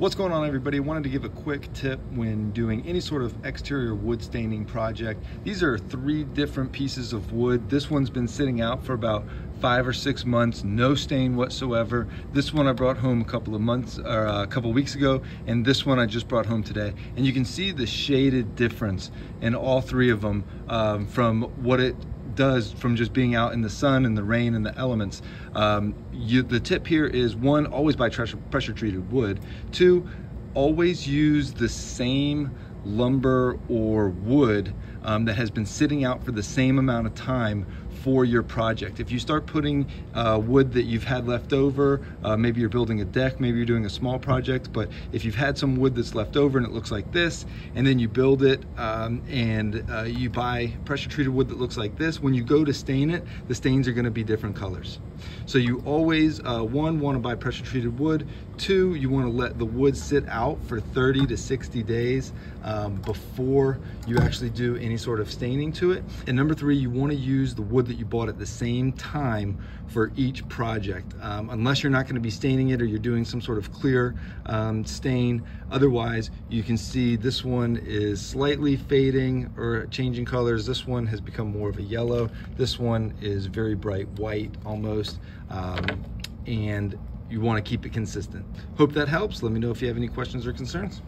What's going on, everybody? I wanted to give a quick tip when doing any sort of exterior wood staining project. These are three different pieces of wood. This one's been sitting out for about 5 or 6 months, no stain whatsoever. This one I brought home a couple weeks ago, and this one I just brought home today. And you can see the shaded difference in all three of them from what it does from just being out in the sun and the rain and the elements. The tip here is, one, always buy pressure treated wood. Two, always use the same lumber or wood that has been sitting out for the same amount of time for your project. If you start putting wood that you've had left over, maybe you're building a deck, maybe you're doing a small project, but if you've had some wood that's left over and it looks like this, and then you build it and you buy pressure treated wood that looks like this, when you go to stain it, the stains are going to be different colors. So you always, one, want to buy pressure treated wood. Two, you want to let the wood sit out for 30 to 60 days before you actually do any sort of staining to it. And number three, you want to use the wood that you bought at the same time for each project, unless you're not going to be staining it or you're doing some sort of clear stain. Otherwise, you can see this one is slightly fading or changing colors. This one has become more of a yellow. This one is very bright white almost, and you want to keep it consistent. Hope that helps. Let me know if you have any questions or concerns.